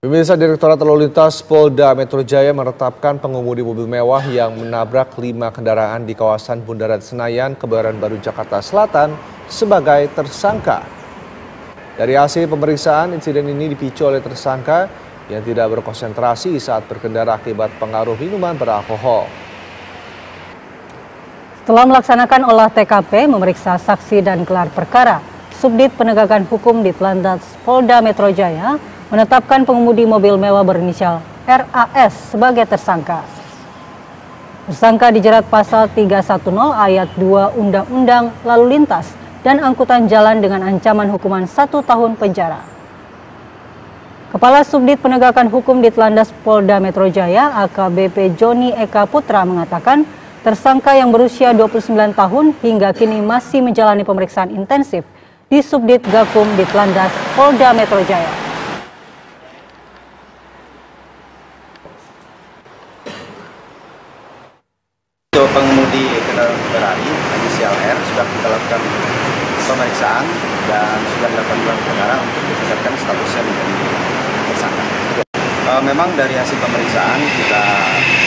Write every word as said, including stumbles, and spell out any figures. Pemirsa, Direktorat Lalu Lintas Polda Metro Jaya menetapkan pengemudi mobil mewah yang menabrak lima kendaraan di kawasan Bundaran Senayan, Kebayoran Baru, Jakarta Selatan sebagai tersangka. Dari hasil pemeriksaan, insiden ini dipicu oleh tersangka yang tidak berkonsentrasi saat berkendara akibat pengaruh minuman beralkohol. Setelah melaksanakan olah T K P, memeriksa saksi dan gelar perkara, Subdit Penegakan Hukum di Lantas Polda Metro Jaya menetapkan pengemudi mobil mewah berinisial R A S sebagai tersangka. Tersangka dijerat Pasal tiga satu nol ayat dua Undang-Undang Lalu Lintas dan Angkutan Jalan dengan ancaman hukuman satu tahun penjara. Kepala Subdit Penegakan Hukum Ditlandas Polda Metro Jaya A K B P Joni Eka Putra mengatakan tersangka yang berusia dua puluh sembilan tahun hingga kini masih menjalani pemeriksaan intensif di Subdit Gakum Ditlandas Polda Metro Jaya. Pengemudi kendaraan Ferrari inisial R sudah kita lakukan pemeriksaan dan sudah dilakukan gelar perkara untuk ditetapkan statusnya menjadi tersangka. Memang dari hasil pemeriksaan kita